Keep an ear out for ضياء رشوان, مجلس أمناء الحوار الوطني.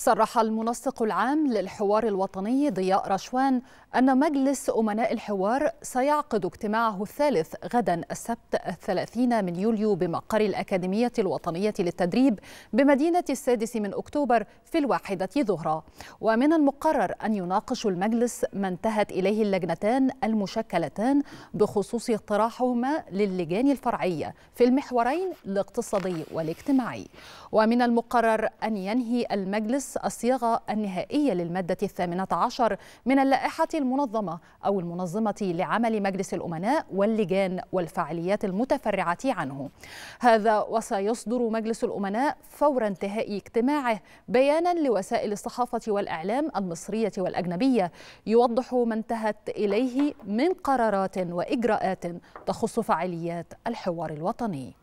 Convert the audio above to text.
صرح المنسق العام للحوار الوطني ضياء رشوان أن مجلس أمناء الحوار سيعقد اجتماعه الثالث غدا السبت 30 من يوليو بمقر الأكاديمية الوطنية للتدريب بمدينة 6 أكتوبر في 13:00 ظهرا. ومن المقرر أن يناقش المجلس ما انتهت إليه اللجنتان المشكلتان بخصوص اقتراحهما للجان الفرعية في المحورين الاقتصادي والاجتماعي. ومن المقرر أن ينهي المجلس الصياغة النهائية للمادة 18 من اللائحة المنظمة أو المنظمة لعمل مجلس الأمناء واللجان والفعاليات المتفرعة عنه. هذا وسيصدر مجلس الأمناء فور انتهاء اجتماعه بيانا لوسائل الصحافة والإعلام المصرية والأجنبية يوضح ما انتهت إليه من قرارات وإجراءات تخص فعاليات الحوار الوطني.